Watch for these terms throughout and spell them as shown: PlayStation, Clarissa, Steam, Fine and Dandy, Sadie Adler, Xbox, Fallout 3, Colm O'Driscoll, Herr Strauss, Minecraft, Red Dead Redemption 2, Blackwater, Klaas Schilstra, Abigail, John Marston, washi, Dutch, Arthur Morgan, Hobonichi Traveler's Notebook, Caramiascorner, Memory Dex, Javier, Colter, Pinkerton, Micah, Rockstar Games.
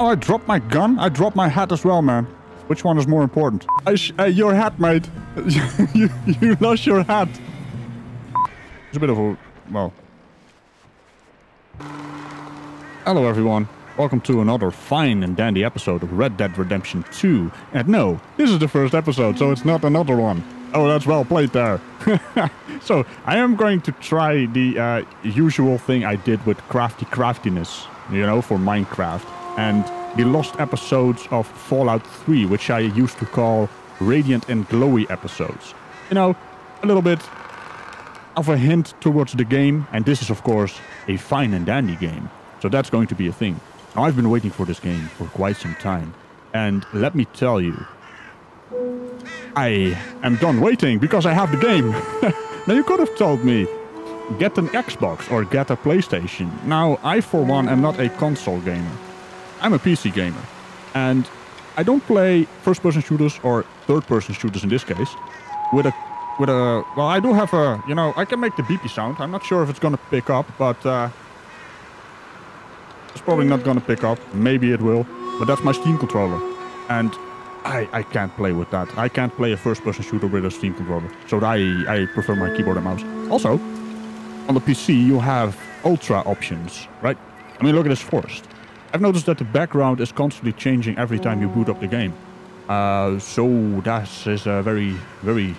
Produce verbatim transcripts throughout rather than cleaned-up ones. Oh, I dropped my gun. I dropped my hat as well, man. Which one is more important? I sh uh, your hat, mate. you, you lost your hat. It's a bit of a... well. Hello, everyone. Welcome to another fine and dandy episode of Red Dead Redemption two. And no, this is the first episode, so it's not another one. Oh, that's well played there. So, I am going to try the uh, usual thing I did with crafty craftiness, you know, for Minecraft. And the lost episodes of Fallout three, which I used to call radiant and glowy episodes. You know, a little bit of a hint towards the game. And this is, of course, a fine and dandy game. So that's going to be a thing. Now, I've been waiting for this game for quite some time. And let me tell you, I am done waiting because I have the game. Now, you could have told me, get an Xbox or get a PlayStation. Now, I, for one, am not a console gamer. I'm a P C gamer, and I don't play first-person shooters or third-person shooters in this case with a, with a, well, I do have a, you know, I can make the beepy sound. I'm not sure if it's going to pick up, but uh, it's probably not going to pick up. Maybe it will, but that's my Steam controller, and I, I can't play with that. I can't play a first-person shooter with a Steam controller, so I, I prefer my keyboard and mouse. Also, on the P C, you have ultra options, right? I mean, look at this forest. I've noticed that the background is constantly changing every time you boot up the game. Uh, so that is a very, very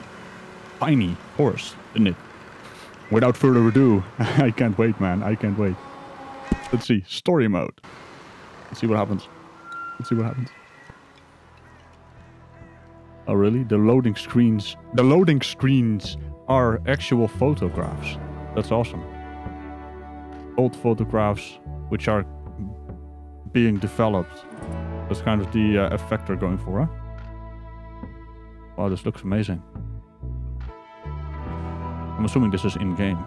tiny horse, isn't it? Without further ado, I can't wait, man. I can't wait. Let's see. Story mode. Let's see what happens. Let's see what happens. Oh, really? The loading screens... The loading screens are actual photographs. That's awesome. Old photographs, which are... being developed. That's kind of the uh, effect they're going for, huh? Wow, this looks amazing. I'm assuming this is in-game.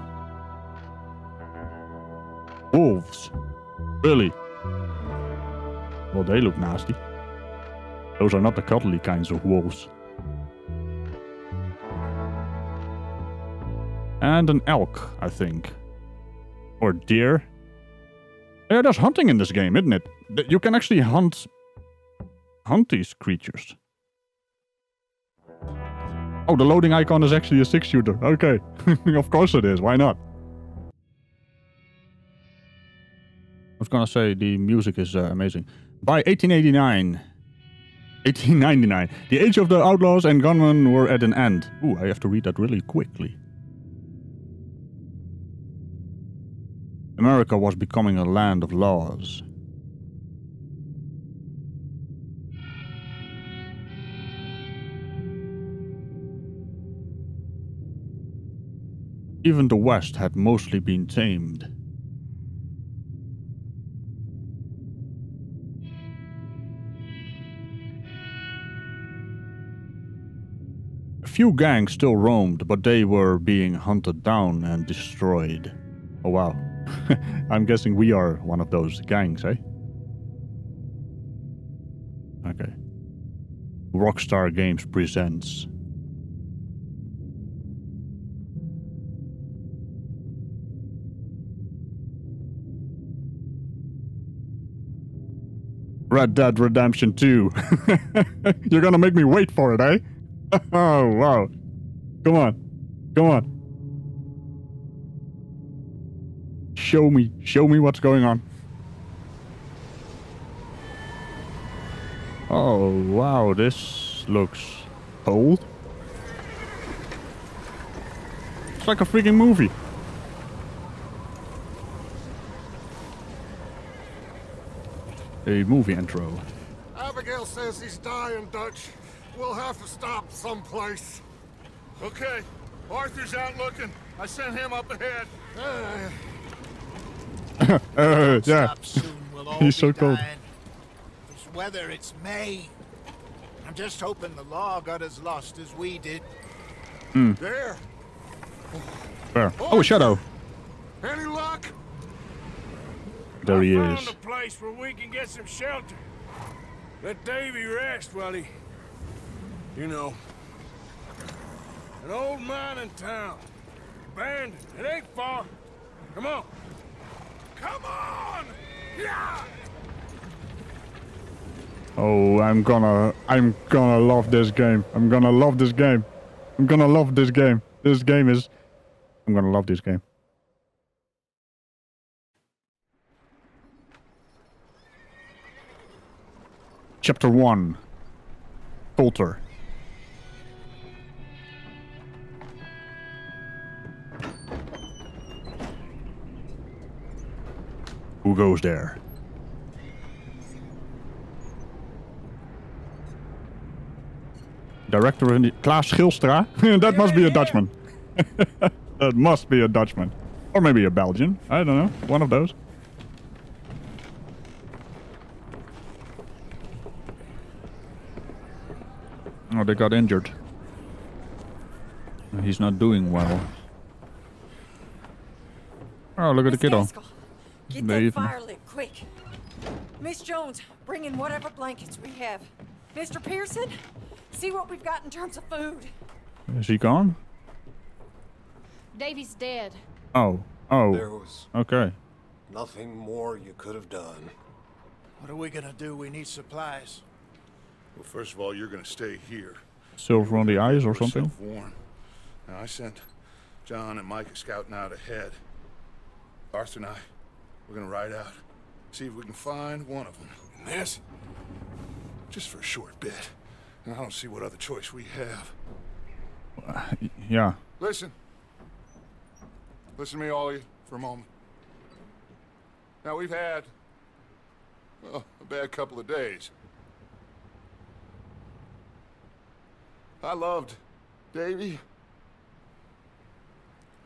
Wolves. Really? Well, they look nasty. Those are not the cuddly kinds of wolves. And an elk, I think. Or deer. Yeah, there's hunting in this game, isn't it? You can actually hunt... hunt these creatures. Oh, the loading icon is actually a six-shooter. Okay. Of course it is. Why not? I was gonna say, the music is uh, amazing. By eighteen eighty-nine... eighteen ninety-nine, the age of the outlaws and gunmen were at an end. Ooh, I have to read that really quickly. America was becoming a land of laws. Even the West had mostly been tamed. A few gangs still roamed, but they were being hunted down and destroyed. Oh wow. I'm guessing we are one of those gangs, eh? Okay. Rockstar Games presents... Red Dead Redemption two. You're gonna make me wait for it, eh? Oh, wow. Come on. Come on. Show me, show me what's going on. Oh, wow, this looks old. It's like a freaking movie. A movie intro. Abigail says he's dying, Dutch. We'll have to stop someplace. Okay, Arthur's out looking. I sent him up ahead. Uh, uh, yeah, we'll he's so cold. Dying. This weather, it's May. I'm just hoping the law got as lost as we did. Mm. There. Where? Oh, a shadow. Any luck? There he is. Found a place where we can get some shelter. Let Davy rest while he, you know, an old mining town, abandoned. It ain't far. Come on. Come on! Yeah! Oh, I'm gonna, I'm gonna love this game. I'm gonna love this game. I'm gonna love this game. This game is, I'm gonna love this game. Chapter one. Colter. Who goes there? Director in the... Klaas Schilstra? That must be a Dutchman. That must be a Dutchman. Or maybe a Belgian. I don't know. One of those. Oh, they got injured. He's not doing well. Oh, look at the kiddo. Get that fire lit, quick. Miss Jones, bring in whatever blankets we have. Mister Pearson, see what we've got in terms of food. Is he gone? Davy's dead. Oh, oh. There was okay. Nothing more you could have done. What are we gonna do? We need supplies. Well, first of all, you're gonna stay here. Silver on the eyes or something? Warm. Now, I sent John and Micah scouting out ahead. Arthur and I. We're gonna ride out, see if we can find one of them. And this? Just for a short bit. And I don't see what other choice we have. Uh, yeah. Listen. Listen to me, all of you, for a moment. Now, we've had, well, a bad couple of days. I loved Davy,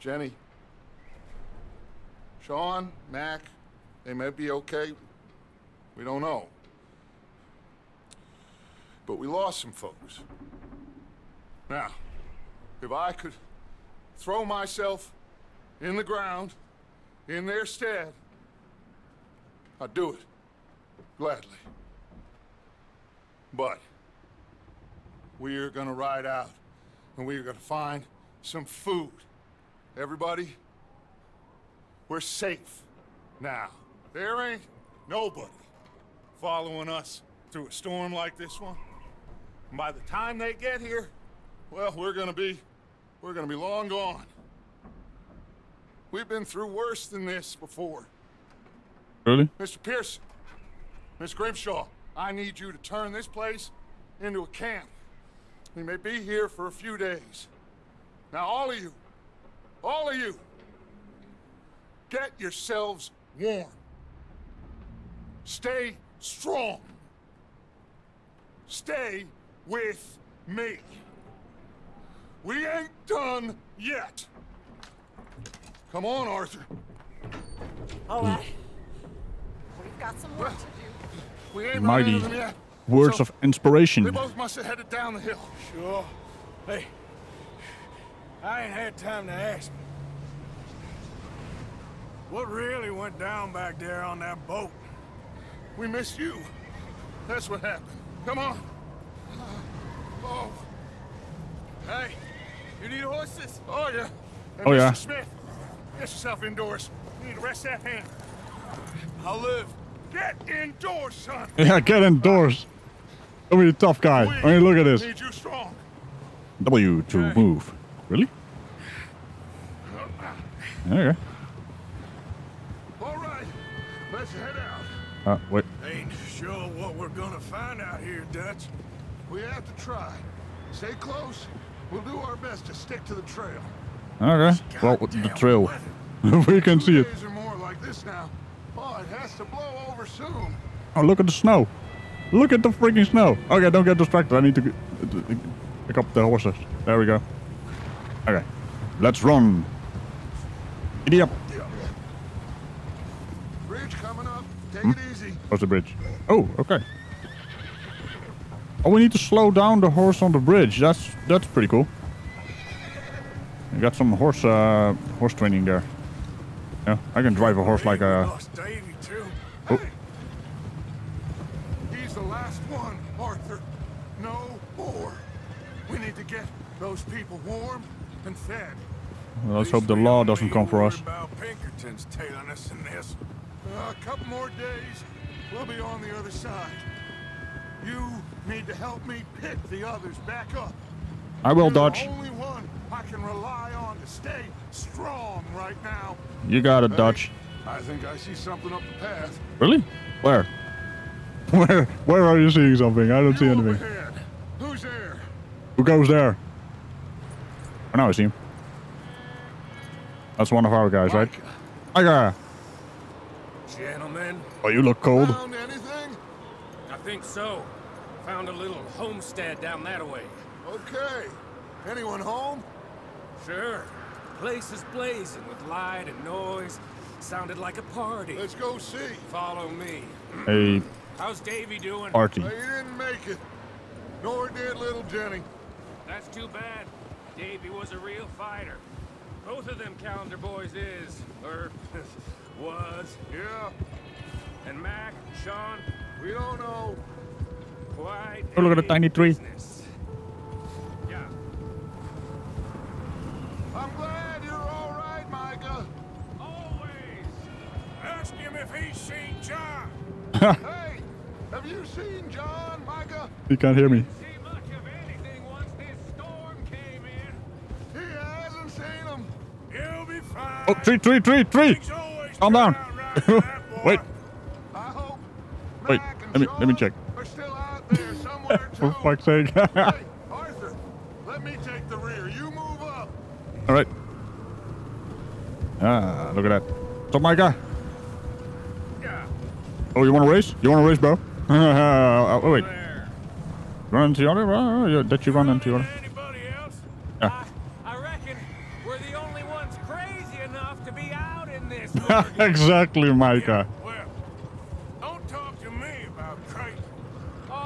Jenny, Sean, Mac, they may be okay. We don't know. But we lost some folks. Now, if I could throw myself in the ground, in their stead, I'd do it. Gladly. But we're gonna ride out, and we're gonna find some food. Everybody? We're safe now. There ain't nobody following us through a storm like this one. And by the time they get here, well, we're gonna be, we're gonna be long gone. We've been through worse than this before. Really? Mister Pearson, Miss Grimshaw, I need you to turn this place into a camp. We may be here for a few days. Now, all of you, all of you, get yourselves warm. Stay strong. Stay with me. We ain't done yet. Come on, Arthur. All right. We've got some work to do. We ain't mighty them yet. Words so of inspiration. They both must have headed down the hill. Sure. Hey, I ain't had time to ask. What really went down back there on that boat? We missed you. That's what happened. Come on. Oh. Hey, you need horses? Oh, yeah. And oh, Mister yeah. Smith, get yourself indoors. You need to rest that hand. I'll live. Get indoors, son. Yeah, get indoors. Don't be a tough guy. We I mean, look at this. Need you strong. W to okay. Move. Really? Okay. Let's head out. Uh, wait. Ain't sure what we're gonna find out here, Dutch. We have to try. Stay close. We'll do our best to stick to the trail. Okay. Well, the trail. We can see it. Days or more like this now. Oh, it has to blow over soon. Oh, look at the snow. Look at the freaking snow. Okay, don't get distracted. I need to pick up the horses. There we go. Okay. Let's run. Giddy up. Take it easy. Where's the bridge? Oh, okay. Oh, we need to slow down the horse on the bridge. That's that's pretty cool. We got some horse uh, horse training there. Yeah, I can drive a horse like a. Lost Davy too. Oh. Hey. He's the last one, Arthur. No more. We need to get those people warm and fed. Well, let's hope the law doesn't come for us. Pinkerton's tailing us in this. Uh, a couple more days, we'll be on the other side. You need to help me pick the others back up. I will, Dutch. You're the only one I can rely on to stay strong right now. You got it, Dutch. Hey, I think I see something up the path. Really? Where? Where? Where are you seeing something? I don't you see anything. There. Who's there? Who goes there? Oh, now I see him. That's one of our guys, Micah. right? Micah. Gentlemen. Oh, you look cold. Found anything? I think so. Found a little homestead down that way. Okay. Anyone home? Sure. Place is blazing with light and noise. Sounded like a party. Let's go see. Follow me. Hey. How's Davy doing? Party. Well, he didn't make it. Nor did little Jenny. That's too bad. Davy was a real fighter. Both of them calendar boys is, or was. Yeah. And Mac, Sean, we don't know. Quite. Oh, look at the tiny tree. Yeah. I'm glad you're all right, Micah. Always. Ask him if he's seen John. Hey, have you seen John, Micah? He can't hear me. Oh, tree, tree, tree, tree! Calm down. Wait. Wait. Let me let me check. For fuck's sake. Hey, Arthur, let me take the rear. You move up. All right. Ah, look at that. What's up, Micah? Yeah. Oh, you want to race? You want to race, bro? Oh, wait. Run into the other? Oh, that you run into the other? Exactly, Micah. Yeah, well, don't talk to me about crazy. Oh,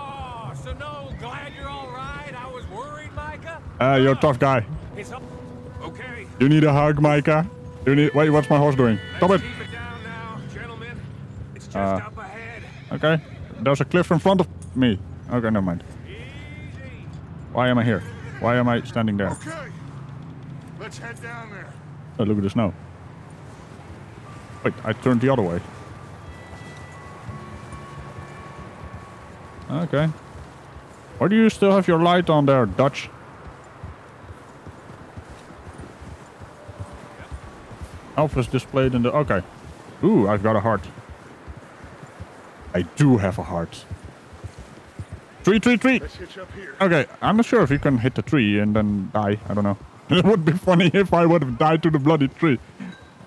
so no, glad you're all right. I was worried, Micah. Ah, uh, you're a tough guy. It's okay. You need a hug, Micah. You need. Wait, what's my horse doing? Stop it. Keep it down now, gentlemen. It's just uh, up ahead. Okay. There's a cliff in front of me. Okay, never mind. Easy. Why am I here? Why am I standing there? Okay. Let's head down there. Oh, look at the snow. Wait, I turned the other way. Okay. Why do you still have your light on there, Dutch? Alpha is displayed in the... Okay. Ooh, I've got a heart. I do have a heart. Tree, tree, tree! Okay, I'm not sure if you can hit the tree and then die. I don't know. It would be funny if I would have died to the bloody tree.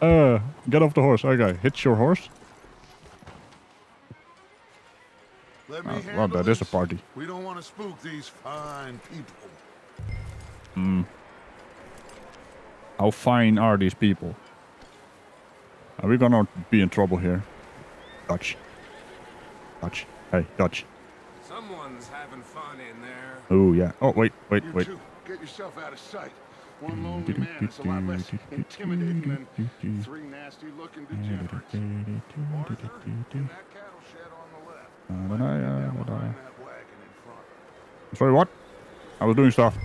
Uh, get off the horse. Okay, hitch your horse. Let me oh, well, that this. is a party. We don't want to spook these fine people. Hmm. How fine are these people? Are we gonna be in trouble here? Dutch. Dutch. Hey, Dutch. Someone's having fun in there. Oh, yeah. Oh, wait, wait, you wait. Two, get yourself out of sight. One lonely man is a lot less intimidating than three nasty-looking degenerates. Arthur, in that cattle shed on the left. Uh, but I, uh, but I... Sorry, what? I was doing stuff.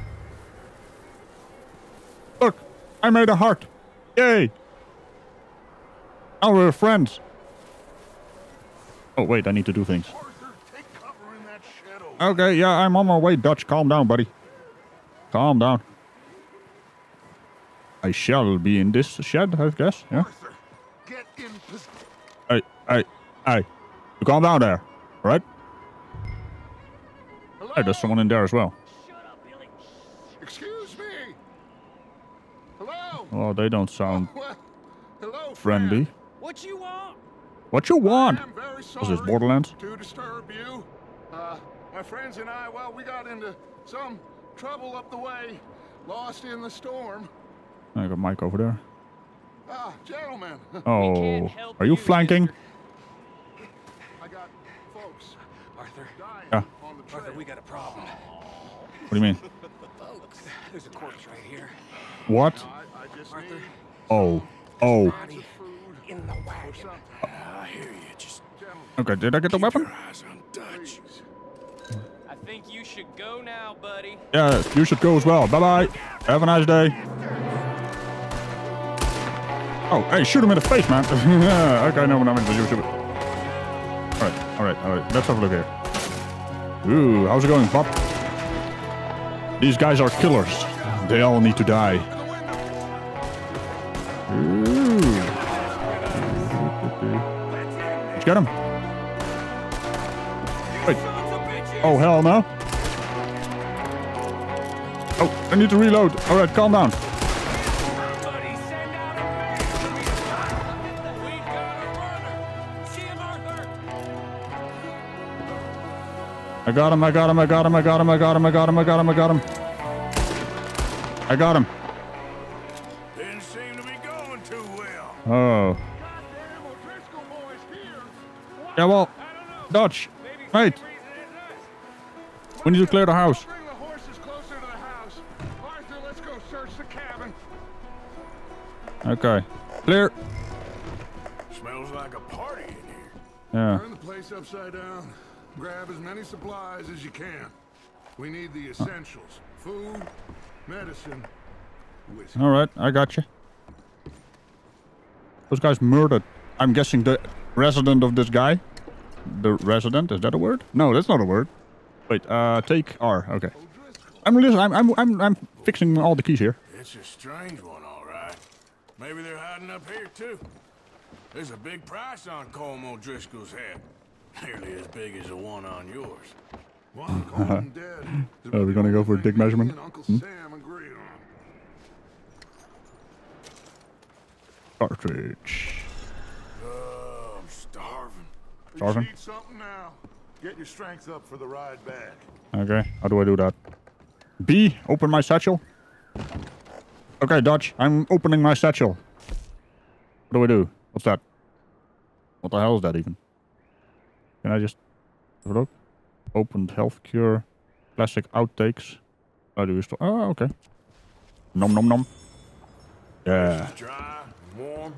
Look! I made a heart! Yay! Now we're friends! Oh, wait, I need to do things. Arthur, take cover in that shadow. Okay, yeah, I'm on my way, Dutch. Calm down, buddy. Calm down. I shall be in this shed, I guess. Yeah. Arthur, get in position. Hey, hey, hey! You calm down there, right? Hello? Hey, there's someone in there as well. Shut up, Billy. Excuse me. Hello. Well, they don't sound well, hello, friendly. Friend. What you want? What you want? I'm very sorry Was this Borderlands? To disturb you. Uh, my friends and I, well, we got into some trouble up the way, lost in the storm. I got Mike over there. Ah, gentlemen. Oh, are you, you flanking? I got folks. Arthur. Yeah. On the Arthur, we got a problem. What do you mean? Folks, there's a corpse right here. What? No, I, I just Arthur. Oh. Oh. Body in the wagon. Uh, I hear you. Just okay, did I get the weapon? Your eyes on Dutch. I think you should go now, buddy. Yes, you should go as well. Bye-bye. Have a nice day. Oh, hey, shoot him in the face, man. Okay, no, no, no, no, you should. Alright, alright, alright. Let's have a look here. Ooh, how's it going, Pop? These guys are killers. They all need to die. Ooh. Let's get him. Wait. Oh, hell no. Oh, I need to reload. All right, calm down. I got him, I got him, I got him, I got him, I got him, I got him, I got him, I got him. I got him. Didn't seem to be going too well. Oh. Yeah, well, Dutch, mate. We need to clear the house. Bring the horses closer to the house. Arthur, let's go search the cabin. Okay. Clear. Smells like a party in here. Yeah. Turn the place upside down. Grab as many supplies as you can. We need the essentials. Food, medicine, whiskey. Alright, I got you. Those guys murdered. I'm guessing the resident of this guy. The resident, is that a word? No, that's not a word. Wait, uh, take R, okay. I'm, I'm, I'm, I'm, I'm fixing all the keys here. It's a strange one, alright. Maybe they're hiding up here, too. There's a big price on Colm O'Driscoll's head. Nearly as big as the one on yours. One golden dead. Are we gonna go for a dick measurement? Hmm? Cartridge. Oh, I'm starving. Starving? You need something now. Get your strength up for the ride back. Okay, how do I do that? B, open my satchel. Okay, Dutch, I'm opening my satchel. What do I do? What's that? What the hell is that even? Can I just have a look? Opened health cure, plastic outtakes. How do you store? Oh, okay. Nom nom nom. Yeah. Dry, warm.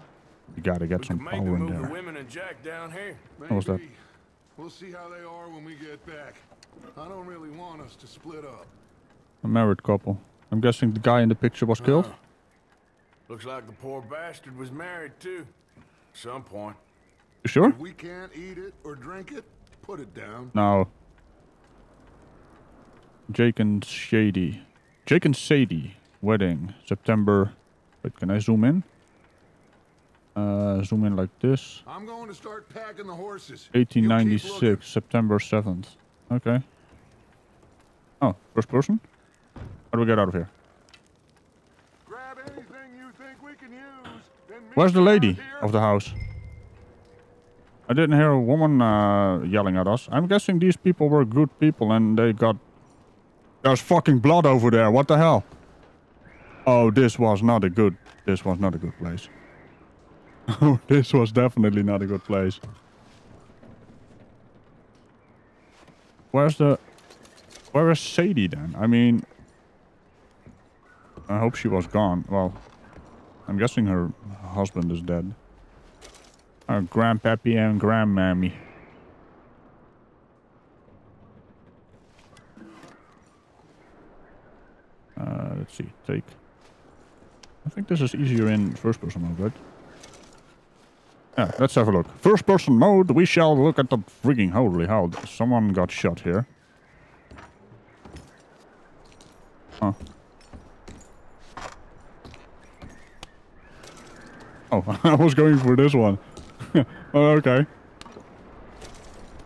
You gotta get we some power in there. Women and Jack down here. What was that? We'll see how they are when we get back. I don't really want us to split up. A married couple. I'm guessing the guy in the picture was killed. Uh, looks like the poor bastard was married too. At some point. Sure? If we can't eat it or drink it, put it down. No. Jake and Sadie. Jake and Sadie. Wedding. September. Wait, can I zoom in? Uh, zoom in like this. I'm going to start packing the horses. eighteen ninety-six, September seventh. Okay. Oh, first person? How do we get out of here? Grab anything you think we can use. Then where's the lady of the house? I didn't hear a woman uh, yelling at us. I'm guessing these people were good people and they got... There's fucking blood over there, what the hell? Oh, this was not a good... This was not a good place. Oh, this was definitely not a good place. Where's the... Where is Sadie then? I mean... I hope she was gone. Well, I'm guessing her husband is dead. Our grandpappy and grandmammy. Uh, let's see, take. I think this is easier in first person mode, right? Yeah, let's have a look. First person mode, we shall look at the freaking holy hell. Someone got shot here. Huh. Oh, I was going for this one. Oh, okay.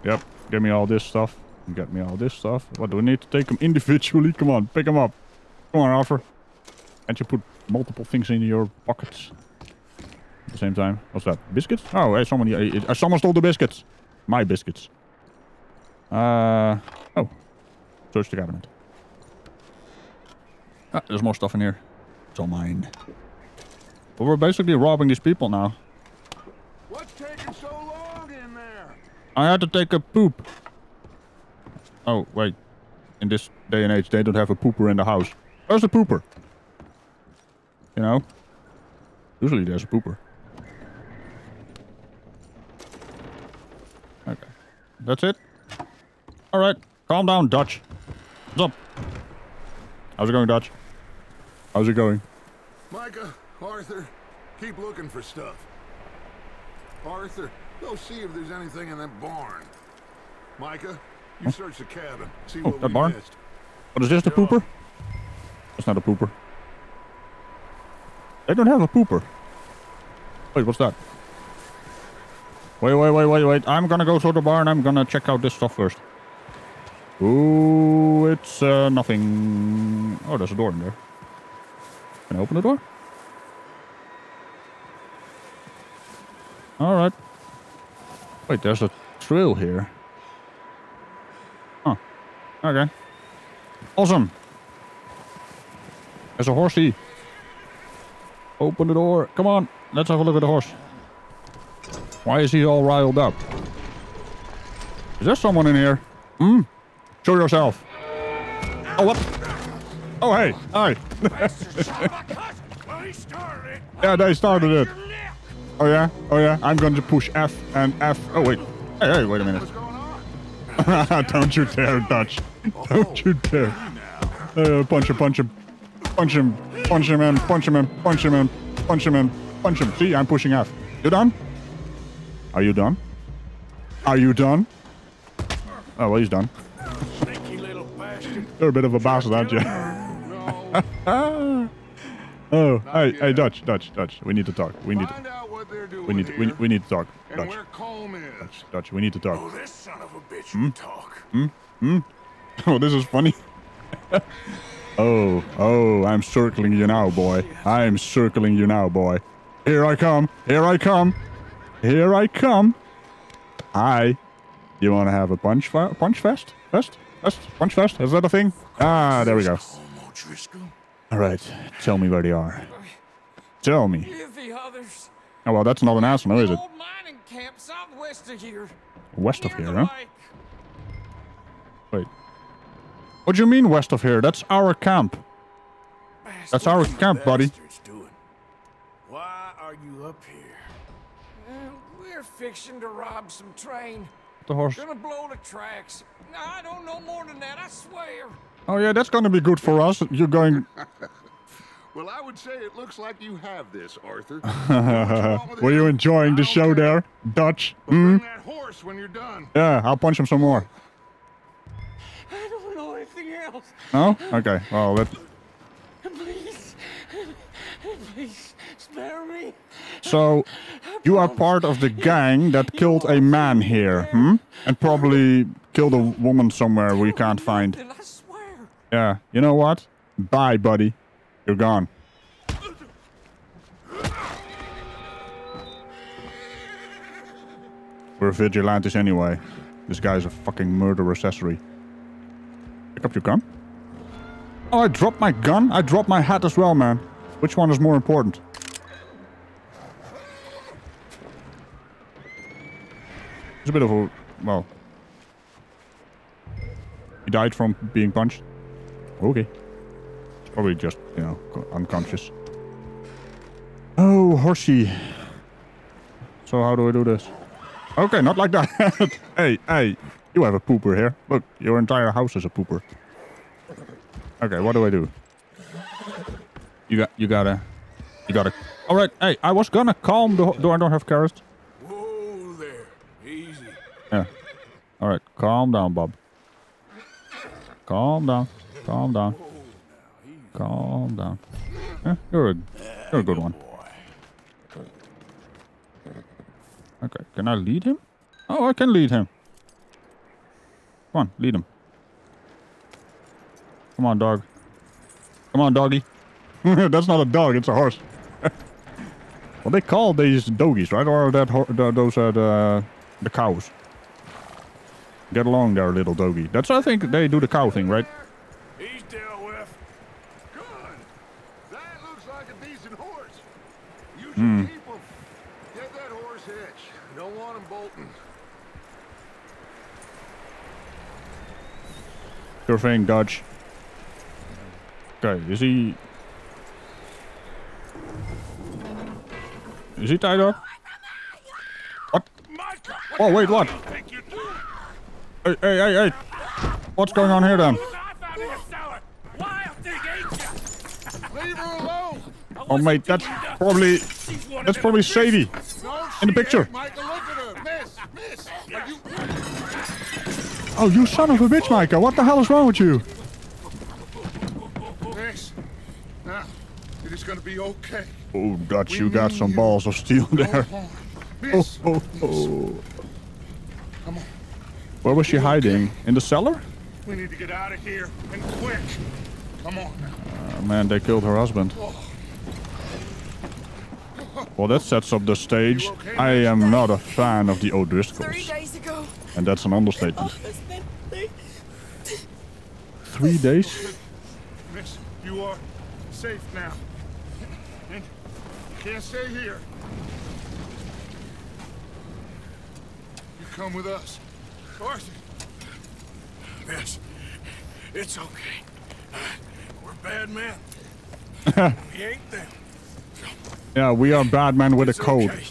Yep, get me all this stuff. Get me all this stuff. What do we need to take them individually? Come on, pick them up. Come on, Arthur. And you put multiple things in your pockets at the same time. What's that? Biscuits? Oh, hey, someone, uh, someone stole the biscuits. My biscuits. Uh, oh. Search the cabinet. Ah, there's more stuff in here. It's all mine. But we're basically robbing these people now. What's taking so long in there? I had to take a poop. Oh, wait. In this day and age, they don't have a pooper in the house. Where's the pooper? You know? Usually there's a pooper. Okay. That's it? Alright. Calm down, Dutch. What's up? How's it going, Dutch? How's it going? Micah, Arthur, keep looking for stuff. Arthur, go see if there's anything in that barn. Micah, You search the cabin. See oh, what that we barn. Missed. What is this, the pooper? That's not a pooper. They don't have a pooper. Wait, what's that? Wait, wait, wait, wait, wait. I'm gonna go to the barn. I'm gonna check out this stuff first. Ooh, it's uh, nothing. Oh, there's a door in there. Can I open the door? All right. Wait, there's a trail here. Huh. Okay. Awesome. There's a horsey. Open the door. Come on. Let's have a look at the horse. Why is he all riled up? Is there someone in here? Hmm? Show yourself. Oh, what? Oh, hey. Hi. Yeah, they started it. Oh, yeah? Oh, yeah? I'm going to push F and F. Oh, wait. Hey, hey, wait a minute. Don't you dare, Dutch. Don't you dare. Uh, punch him, punch him. Punch him. Punch him in. Punch him in. Punch him in. Punch him in. Punch him. See, I'm pushing F. You done? Are you done? Are you done? Oh, well, he's done. You're a bit of a bastard, aren't you? Oh, hey, hey, Dutch, Dutch, Dutch. We need to talk. We need to. We need to. We, we need to talk. Dutch. Dutch, Dutch. We need to talk. Oh, this son of a bitch will talk. Hmm. Hmm. Oh, this is funny. Oh, oh, I'm circling you now, boy. I am circling you now, boy. Here I come. Here I come. Here I come. Hi. You want to have a punch punch fest? Fest? Fest? Punch fest? Is that a thing? Ah, there we go. All right. Tell me where they are. Tell me. Oh, well, that's not an asshole, is it? West of here, huh? Wait. What do you mean west of here? That's our camp. That's our camp, buddy. Why are you up here? Uh, we're fixing to rob some train. The horse. Gonna blow the tracks. No, I don't know more than that, I swear. Oh yeah, that's gonna be good for us. You're going. Well, I would say it looks like you have this, Arthur. Were you enjoying the show there, Dutch? But bring mm? that horse when you're done. Yeah, I'll punch him some more. I don't know anything else. No? Okay. Well, let. Please, please spare me. So, you are part of the gang that killed a man here, hmm? And probably killed a woman somewhere we can't find. Yeah. You know what? Bye, buddy. You're gone. We're vigilantes anyway. This guy's a fucking murder accessory. Pick up your gun. Oh, I dropped my gun. I dropped my hat as well, man. Which one is more important? It's a bit of a... well... He died from being punched. Okay. It's probably just, you know, unconscious. Oh, horsey. So how do I do this? Okay, not like that. Hey, hey. You have a pooper here. Look, your entire house is a pooper. Okay, what do I do? You got, you gotta, you gotta. All right, hey, I was gonna calm the. Do I don't have carrots? Whoa there, easy. Yeah. All right, calm down, Bob. Calm down, calm down, calm down. Yeah, you're a, you're a good one. Okay, can I lead him? Oh, I can lead him. Come on, lead him. Come on, dog. Come on, doggy. That's not a dog, it's a horse. Well, they call these doggies, right? Or that ho the, those are the, the cows. Get along there, little doggy. That's, I think, they do the cow thing, right? He's dealt with. Good. That looks like a decent horse. You should mm. keep him. Get that horse hitch. Don't want him bolting. Sure thing, Dodge. Okay, is he... Is he tied up? What? Oh, wait, what? Hey, hey, hey, hey! What's going on here, then? Oh, mate, that's probably... That's probably Sadie in the picture. Oh, you son of a bitch, Micah! What the hell is wrong with you? Thanks. Now, it is gonna be okay. Oh, Dutch, you got some balls of steel there. Oh, oh, oh. Come on. Where was she hiding? In the cellar? We need to get out of here, and quick. Come on. Uh, man, they killed her husband. Well, that sets up the stage. Okay, I am not a fan of the O'Driscolls. Three days ago And that's an understatement. Three days? Miss, you are safe now. And you can't stay here. You come with us. Arthur. Miss, it's okay. Uh, we're bad men. We ain't them. Yeah, we are bad men with it's a code. Okay.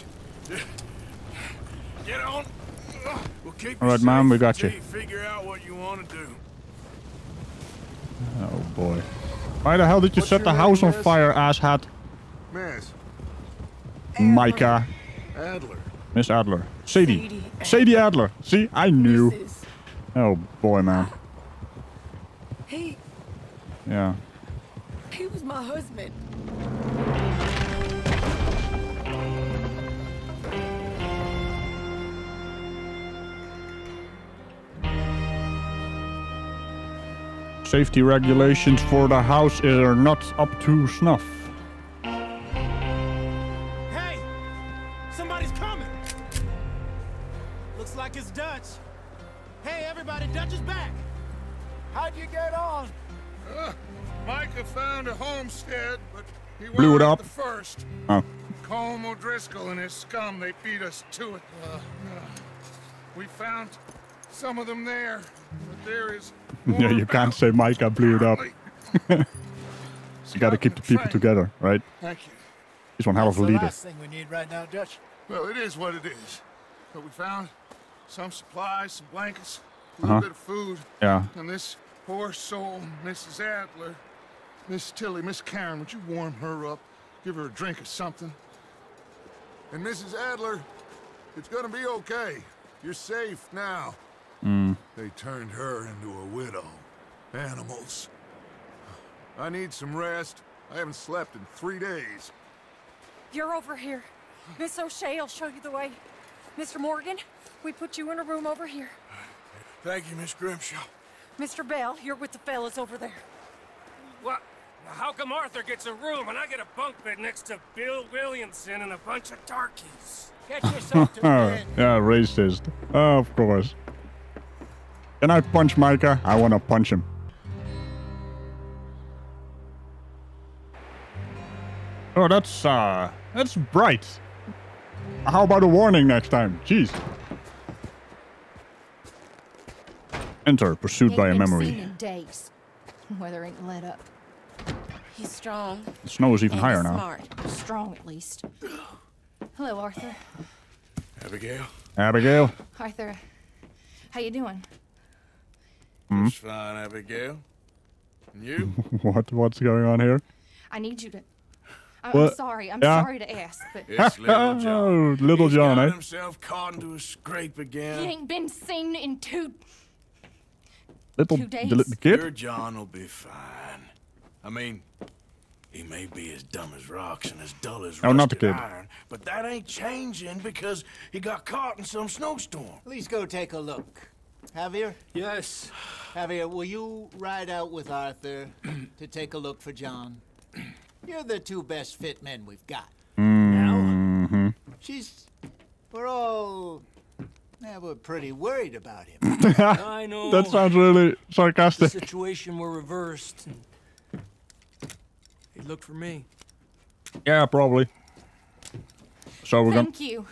Get on. We'll keep All right, ma'am, we got you. Figure out what you want to do. Oh boy! Why the hell did you What's set the house name, on miss? fire, asshat? Miss Micah. Adler. Miss Adler. Sadie. Sadie Adler. Sadie Adler. See, I knew. Missus Oh boy, man. He. Yeah. He was my husband. Safety regulations for the house are not up to snuff. Hey! Somebody's coming! Looks like it's Dutch. Hey, everybody, Dutch is back! How'd you get on? Uh, Micah found a homestead, but he blew it up first. Oh. Colm O'Driscoll and his scum, they beat us to it. Uh, uh, we found some of them there, but there is... Yeah, you can't say Micah blew it up. You gotta keep the people together, right? Thank you. He's one hell of a leader. That's the last thing we need right now, Dutch. Well, it is what it is. But we found some supplies, some blankets, a little uh-huh. bit of food. Yeah. And this poor soul, Missus Adler, Miss Tilly, Miss Karen, would you warm her up? Give her a drink or something? And Missus Adler, it's gonna be okay. You're safe now. Mm. They turned her into a widow. Animals. I need some rest. I haven't slept in three days. You're over here. Miss O'Shea will show you the way. Mister Morgan, we put you in a room over here. Thank you, Miss Grimshaw. Mister Bell, you're with the fellas over there. What? How come Arthur gets a room and I get a bunk bed next to Bill Williamson and a bunch of darkies? Get yourself to bed. Yeah, racist. Oh, of course. Can I punch Micah? I want to punch him. Oh, that's, uh, that's bright. How about a warning next time? Jeez. Enter, pursued by a memory. Weather ain't let up. He's strong. The snow is even higher now. Smart. Strong, at least. Hello, Arthur. Abigail. Abigail. Arthur, how you doing? Mm-hmm. It's fine, Abigail. And you? what? What's going on here? I need you to... I, I'm sorry. I'm yeah. sorry to ask, but... It's Little John. oh, Little He's John, eh? He's got himself caught into a scrape again. He ain't been seen in two... Little... Two days. The little kid? Your John will be fine. I mean, he may be as dumb as rocks and as dull as oh, rusted iron, but that ain't changing because he got caught in some snowstorm. Please go take a look. Javier? Yes. Javier, will you ride out with Arthur to take a look for John? You're the two best fit men we've got. Mm-hmm. Now, she's... We're all... Yeah, we're pretty worried about him. I know. That sounds really sarcastic. The situation were reversed. He looked for me. Yeah, probably. So we're Thank gonna... you.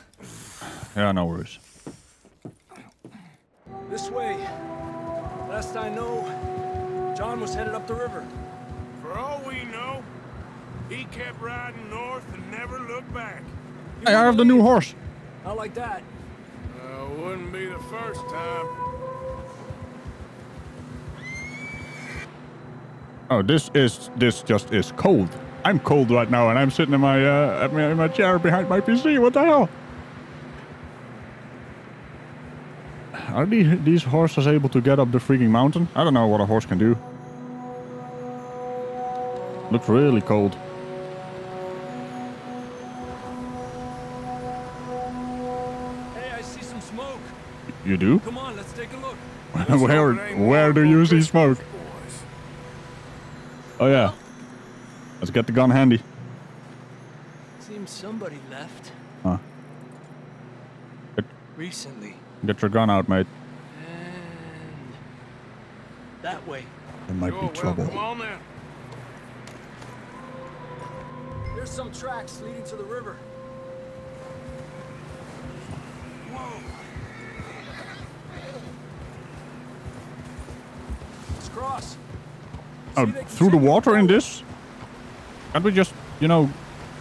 Yeah, no worries. This way. Last I know, John was headed up the river. For all we know, he kept riding north and never looked back. Hey, I have the new horse. Not like that. Uh, wouldn't be the first time. Oh, this is this just is cold. I'm cold right now, and I'm sitting in my uh, at my, in my chair behind my P C. What the hell? Are these, these horses able to get up the freaking mountain? I don't know what a horse can do. Looks really cold. Hey, I see some smoke. You do? Come on, let's take a look. where where do you see smoke? Oh yeah. Let's get the gun handy. Seems somebody left. Huh. Get, Recently. Get your gun out, mate. And that way. There might You're be trouble. Well, come on there. There's some tracks leading to the river. Whoa. Let's cross. Oh, through the water in this? Can't we just, you know,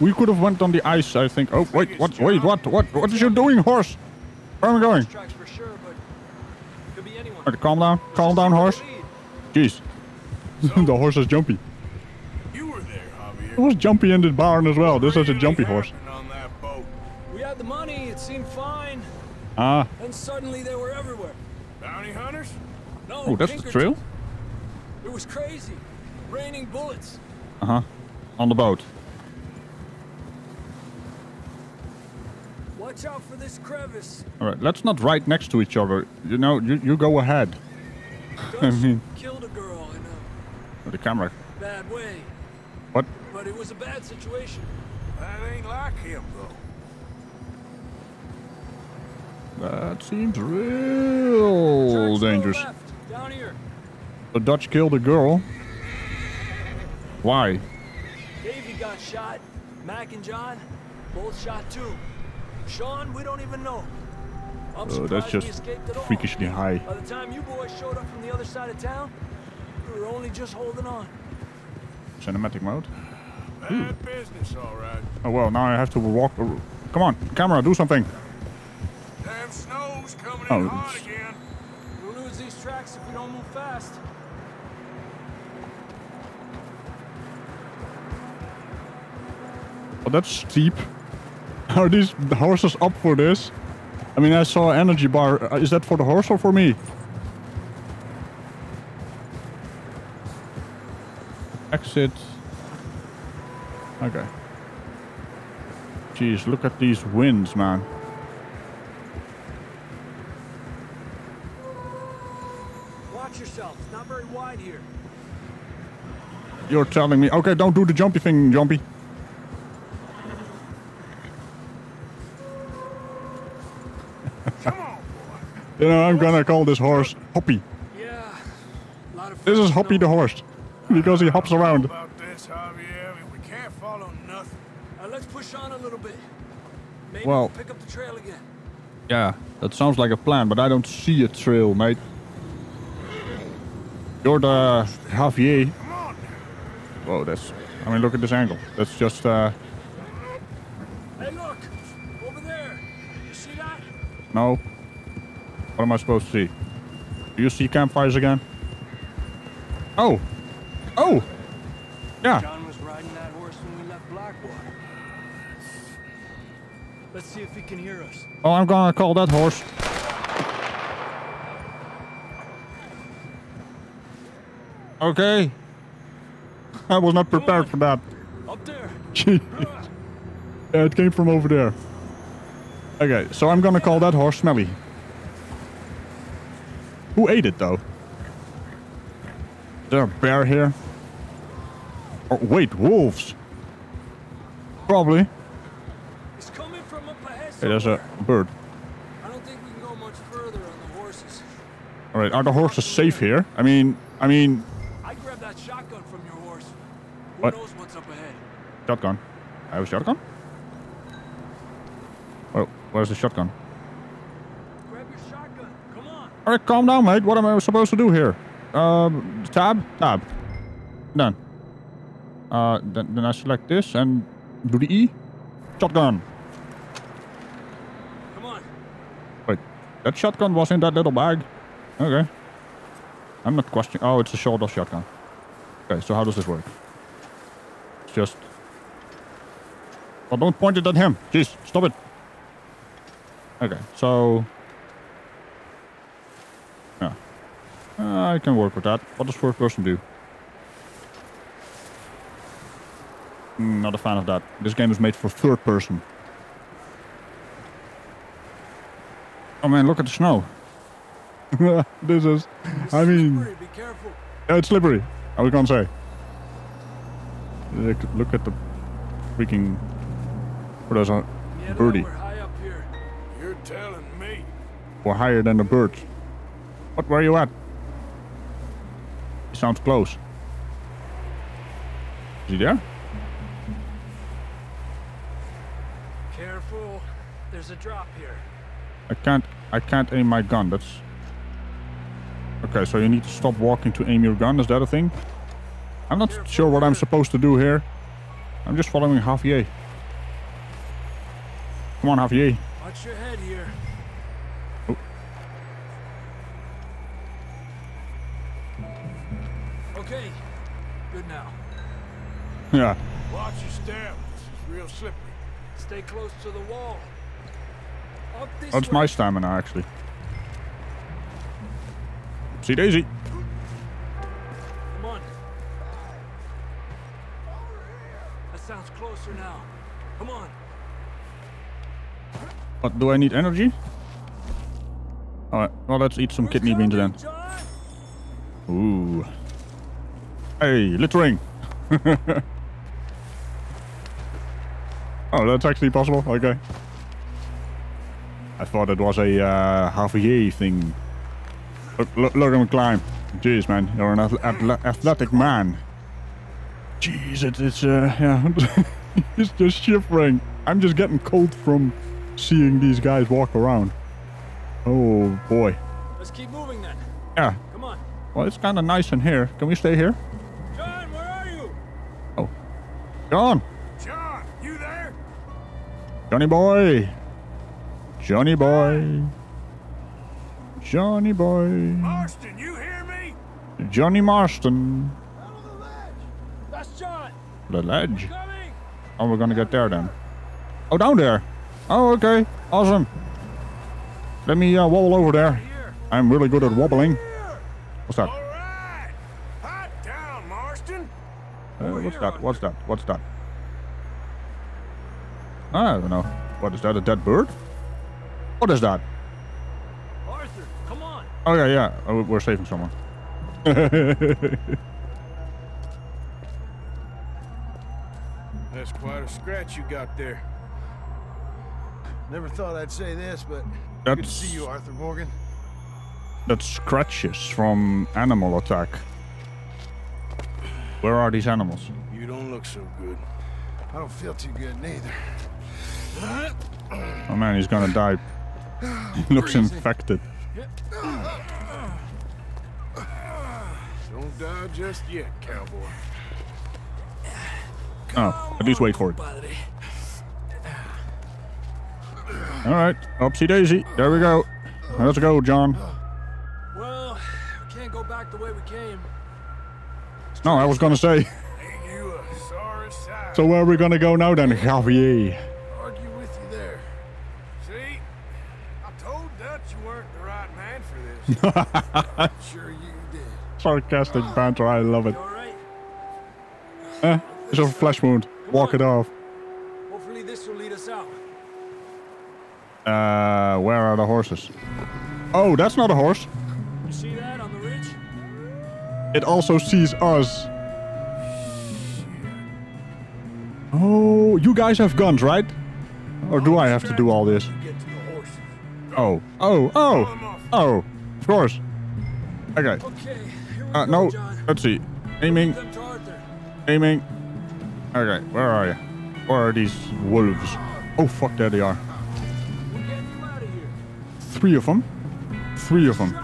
we could have went on the ice, I think. Oh, wait, what, wait, what, what, what is you doing, horse? Where am I going? Right, calm down, calm down, horse. Jeez, the horse is jumpy. It was jumpy in this barn as well. This is a jumpy horse. We had the money, it seemed fine. Ah. And suddenly they were everywhere. Bounty hunters? No, oh, that's Pinkerton. The trail? It was crazy. Raining bullets. Uh-huh. On the boat. Watch out for this crevice. Alright, let's not ride next to each other. You know, you, you go ahead. Dutch I mean... killed a girl in a... The camera. Bad way. What? But it was a bad situation. That ain't like him, though. That seems real dangerous. Down here. The Dutch killed a girl. Why? Davey got shot. Mac and John, both shot too. Sean, we don't even know. I'm oh, that's just freakishly high. By the time you boys showed up from the other side of town, we were only just holding on. Cinematic mode. Bad business, all right. Oh well, now I have to walk. Come on, camera, do something. Damn snow's coming in oh. hard again. We'll lose these tracks if we don't move fast. Oh, that's steep. Are these horses up for this? I mean, I saw an energy bar. Is that for the horse or for me? Exit. Okay. Jeez, look at these winds, man. Watch yourself. It's not very wide here. You're telling me. Okay, don't do the jumpy thing, jumpy. Come on, boy. You know, I'm gonna call this horse Hoppy. Yeah. A lot of this is Hoppy the horse. Because he hops around. About this, Javier. I mean, we can't follow nothing. Uh, let's push on a little bit. Maybe well, we'll pick up the trail again. Yeah, that sounds like a plan, but I don't see a trail, mate. You're the Javier. Whoa, that's. I mean, look at this angle. That's just. Uh... Hey, look over there. You see that? No. What am I supposed to see? Do you see campfires again? Oh. Oh, yeah. John was riding that horse when we left Blackwater. Let's see if he can hear us. Oh, I'm gonna call that horse. Okay. I was not prepared for that. Up there. Yeah, it came from over there. Okay, so I'm gonna call that horse Smelly. Who ate it though? Is there a bear here? Oh, wait, wolves. Probably. It's coming from up ahead. Hey, there's a bird. I don't think we can go much further on the horses. All right, are the horses safe here? I mean, I mean. I grabbed that shotgun from your horse. Who what? knows what's up ahead? Shotgun. I have a shotgun? Oh, where's the shotgun? Grab your shotgun. Come on. All right, calm down, mate. What am I supposed to do here? Um, tab? Tab. Done. Uh, then, then I select this and do the E. Shotgun. Come on. Wait, that shotgun was in that little bag. Okay. I'm not questioning. Oh, it's a shoulder shotgun. Okay, so how does this work? It's just... Well, don't point it at him. Jeez, stop it. Okay, so... Uh, I can work with that. What does first person do? Not a fan of that. This game is made for third person. Oh man, look at the snow. This is... This I mean... Slippery, be careful. Yeah, it's slippery. I was gonna say. Look at the freaking... What is that? Yeah, birdie. We're high up here. You're telling me. We're higher than the birds. What were you at? It sounds close. Is he there? Careful. There's a drop here. I can't, I can't aim my gun, that's... Okay, so you need to stop walking to aim your gun, is that a thing? I'm not Careful, sure what I'm supposed to do here. I'm just following Javier. Come on, Javier. Watch your head here. Oh. Okay, good now. Yeah. Watch your step, this is real slippery. Stay close to the wall. That's my stamina, actually. Oopsie daisy. Come on. That sounds closer now. Come on. What, do I need energy? Alright, well, let's eat some We're kidney beans then. John? Ooh. Hey, littering. Oh, that's actually possible? Okay. I thought it was a uh, Javier thing. Look, look, look at him climb. Jeez, man, you're an athle athletic man. Jeez, it, it's uh, yeah, it's just shivering. I'm just getting cold from seeing these guys walk around. Oh boy. Let's keep moving then. Yeah. Come on. Well, it's kind of nice in here. Can we stay here? John, where are you? Oh, John. John, you there? Johnny boy. Johnny boy, Johnny boy. Marston, you hear me? Johnny Marston. Out of the ledge. That's John. The ledge. We're oh, we're gonna get there then. Oh, down there. Oh, okay. Awesome. Let me uh, wobble over there. I'm really good at wobbling. What's that? All right. Hot down, Marston. Uh, what's that? What's that? What's that? I don't know. What is that? A dead bird? What is that? Arthur, come on. Oh yeah, yeah. Oh, we're saving someone. That's quite a scratch you got there. Never thought I'd say this, but that's, good to see you, Arthur Morgan. That's scratches from animal attack. Where are these animals? You don't look so good. I don't feel too good neither. Oh man, he's gonna die. He looks infected. Don't die just yet, cowboy. Oh, at least wait for it. Alright, oopsie daisy. There we go. Let's go, John. Well, we can't go back the way we came. No, I was gonna say. So where are we gonna go now then, Javier? I'm sure you did. Sarcastic banter, I love it. Right? Eh, it's a flesh wound. Come Walk on. it off. Hopefully this will lead us out. Uh, where are the horses? Oh, that's not a horse. You see that on the ridge? It also sees us. Oh, you guys have guns, right? Or do I have to do all this? Oh, oh, oh, oh. Of course. Okay. Uh, no. Let's see. Aiming. Aiming. Okay. Where are you? Where are these wolves? Oh fuck! There they are. Three of them. Three of them.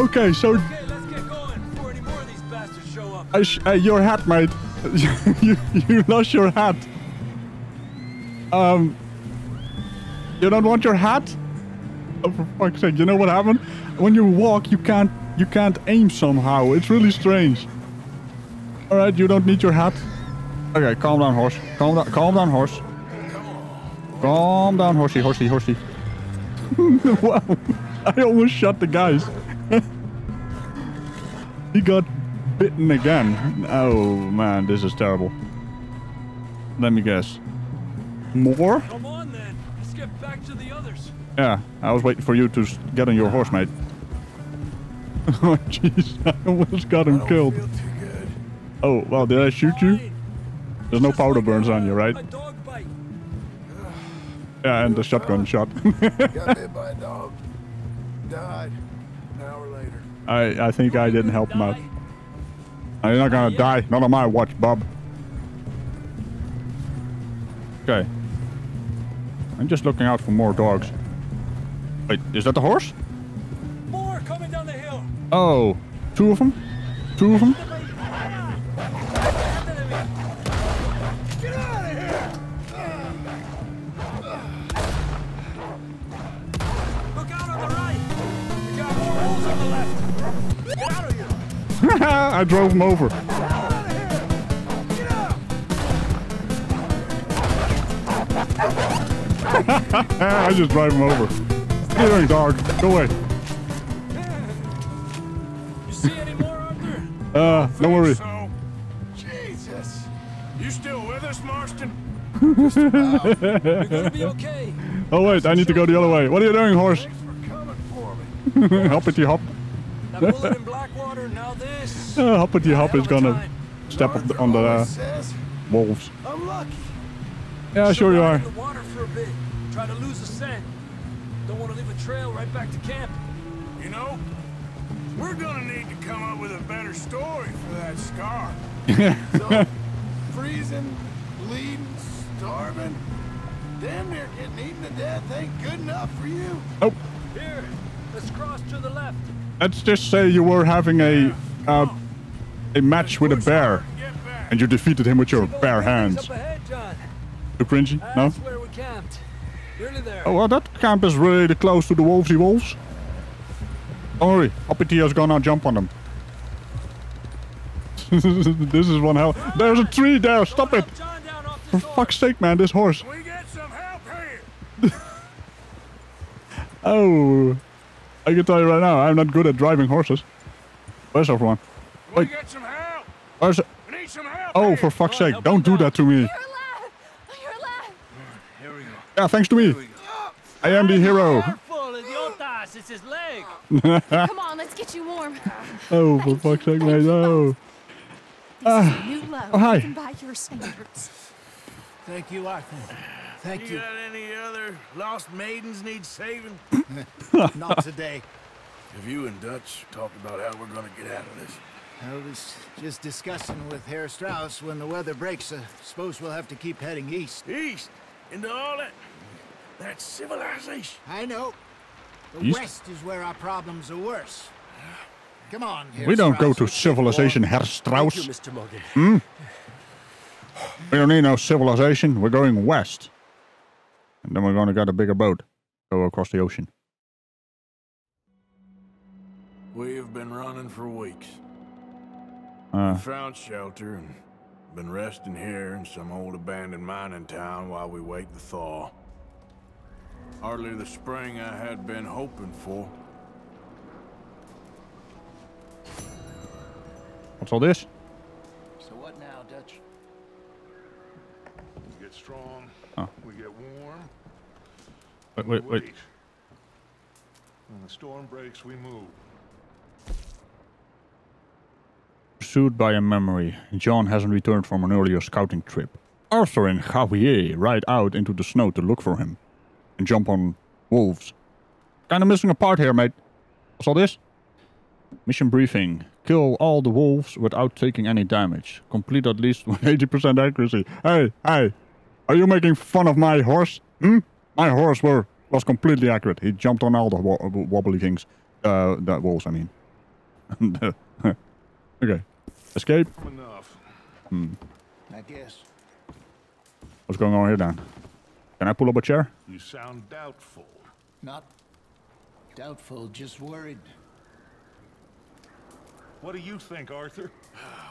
Okay, so okay, let's get going before any more of these bastards show up. I sh uh, your hat, mate. you, you lost your hat. Um, you don't want your hat? Oh, for fuck's sake, you know what happened? When you walk, you can't you can't aim somehow. It's really strange. Alright, you don't need your hat. Okay, calm down, horse. Calm down, calm down, horse. Calm down, horsey, horsey, horsey. Wow, I almost shot the guys. He got bitten again. Oh man, this is terrible. Let me guess. More? Come on then, let's get back to the others. Yeah, I was waiting for you to get on your horse, mate. Oh jeez, I almost got him killed. Feel too good. Oh, well, did I shoot you? There's no powder burns on you, right? Yeah, and the shotgun shot. Got hit by a dog. Died. An hour later. I I think I didn't help him out. You're not gonna die. Not on my watch, Bob. Okay. I'm just looking out for more dogs. Wait, is that the horse? More coming down the hill. Oh, two of them. Two of them. I drove him over. I just drive him over. What are you doing, dog? Go away. You see any more, Arthur? Uh, don't worry. So. Jesus. You still with us, Marston? Just about. You're gonna be okay. Oh wait, I need to go the other way. What are you doing, horse? Thanks for coming for me. Hoppity hop. That bullet in Blackwater, now this. Uh, hoppity hop is gonna time. Step up on the uh, wolves. I'm lucky. Yeah, sure you are. Water for a bit. Try to lose a scent. Don't want to leave a trail right back to camp. You know, we're gonna need to come up with a better story for that scar. So, freezing, bleeding, starving, damn near getting eaten to death ain't good enough for you. Oh. Here, let's cross to the left. Let's just say you were having a uh, a match with a bear, and you defeated him with your bare hands. Too cringy? No? Oh, well, that camp is really close to the wolvesy wolves. Don't worry, Hoppity is gonna jump on them. This is one hell. There's a tree there, stop it! For fuck's sake, man, this horse. Oh. I can tell you right now, I'm not good at driving horses. Where's everyone? Wait. Where's it? Oh, for fuck's sake, don't do that to me. You're alive. You're alive. Here we go. Yeah, thanks to me. I am the hero. Come on, let's get you warm. Oh, for fuck's sake, man, no. Ah. Oh, hi. Thank you, Arthur. Thank you. You got any other lost maidens need saving? Not today. Have you and Dutch talked about how we're gonna get out of this? I was just discussing with Herr Strauss when the weather breaks. I suppose we'll have to keep heading east. East? Into all that? That civilization. I know. The east? West is where our problems are worse. Come on, Herr Strauss. We don't go to civilization, Herr Strauss. Thank you, Mister Morgan. Hmm? We don't need no civilization. We're going west. And then we're gonna get a bigger boat, go across the ocean. We have been running for weeks. Uh, we found shelter and been resting here in some old abandoned mining town while we wait the thaw. Hardly the spring I had been hoping for. What's all this? So what now, Dutch? We get strong. Oh. We get warm. Wait, wait, wait. When the storm breaks, we move. Pursued by a memory, John hasn't returned from an earlier scouting trip. Arthur and Javier ride out into the snow to look for him and jump on wolves. Kind of missing a part here, mate. What's all this? Mission briefing. Kill all the wolves without taking any damage. Complete at least one hundred eighty percent accuracy. Hey, hey. Are you making fun of my horse? Hmm? My horse were, was completely accurate. He jumped on all the wo wobbly things. Uh, the wolves, I mean. Okay. Escape. Hmm. I guess. What's going on here, Dan? Can I pull up a chair? You sound doubtful. Not doubtful, just worried. What do you think, Arthur?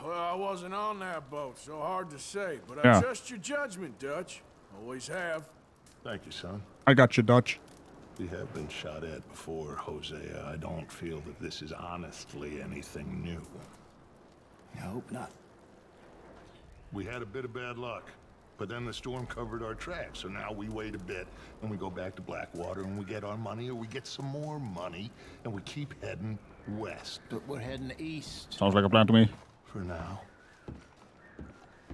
Well, I wasn't on that boat, so hard to say, but yeah. I trust your judgment, Dutch. Always have. Thank you, son. I got you, Dutch. We have been shot at before, Hosea. I don't feel that this is honestly anything new. I hope not. We had a bit of bad luck, but then the storm covered our tracks, so now we wait a bit, and we go back to Blackwater, and we get our money, or we get some more money, and we keep heading west. But we're heading east. Sounds like a plan to me. For now.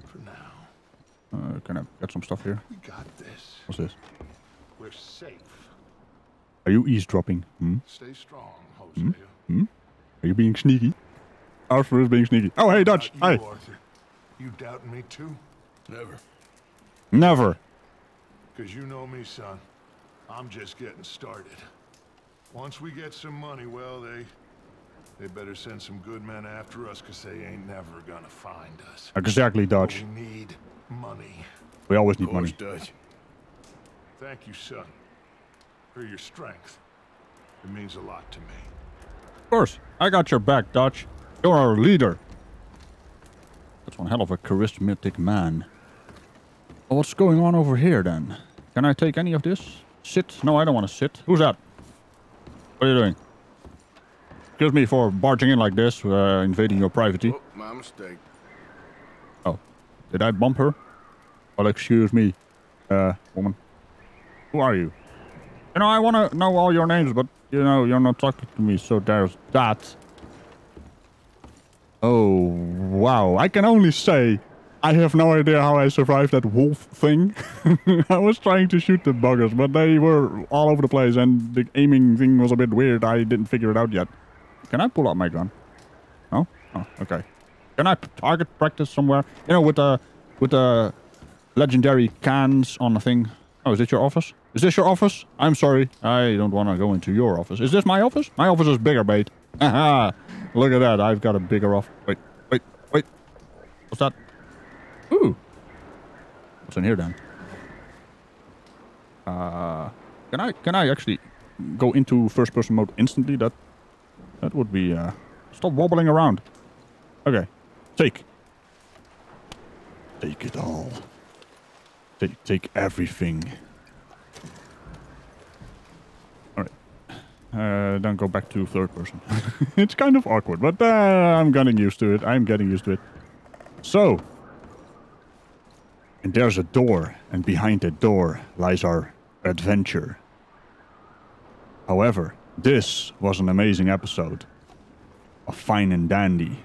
For now. Uh, can I get some stuff here? We got this. What's this? We're safe. Are you eavesdropping? Hmm? Stay strong, Hosea. Hmm? Hmm? Are you being sneaky? Arthur is being sneaky. Oh, hey, Dutch. Hi. Arthur. You doubt me too? Never. Never. Because you know me, son. I'm just getting started. Once we get some money, well, they... They better send some good men after us, because they ain't never gonna find us. Exactly, Dutch. But we need money. We always need course, money. Dutch. Thank you, son. For your strength. It means a lot to me. Of course. I got your back, Dutch. You're our leader. That's one hell of a charismatic man. Well, what's going on over here, then? Can I take any of this? Sit? No, I don't want to sit. Who's that? What are you doing? Excuse me for barging in like this, uh, invading your privacy. Oh, my mistake. Oh. Did I bump her? Well, excuse me, uh, woman. Who are you? You know, I want to know all your names, but, you know, you're not talking to me, so there's that. Oh, wow. I can only say I have no idea how I survived that wolf thing. I was trying to shoot the buggers, but they were all over the place, and the aiming thing was a bit weird. I didn't figure it out yet. Can I pull out my gun? No? Oh, okay. Can I target practice somewhere? You know, with the, with the legendary cans on the thing. Oh, is this your office? Is this your office? I'm sorry. I don't want to go into your office. Is this my office? My office is bigger, mate. Aha! Look at that, I've got a bigger off. Wait, wait, wait. What's that? Ooh. What's in here then? Uh, can I can I actually go into first person mode instantly? That that would be uh stop wobbling around. Okay. Take. Take it all. Take take everything. Uh, don't go back to third person. It's kind of awkward, but uh, I'm getting used to it. I'm getting used to it. So. And there's a door, and behind that door lies our adventure. However, this was an amazing episode of Fine and Dandy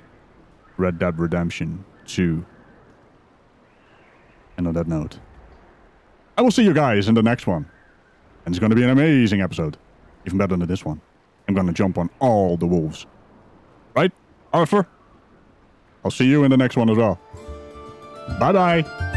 Red Dead Redemption two. And on that note, I will see you guys in the next one. And it's going to be an amazing episode. Even better than this one. I'm gonna jump on all the wolves. Right, Arthur? I'll see you in the next one as well. Bye-bye.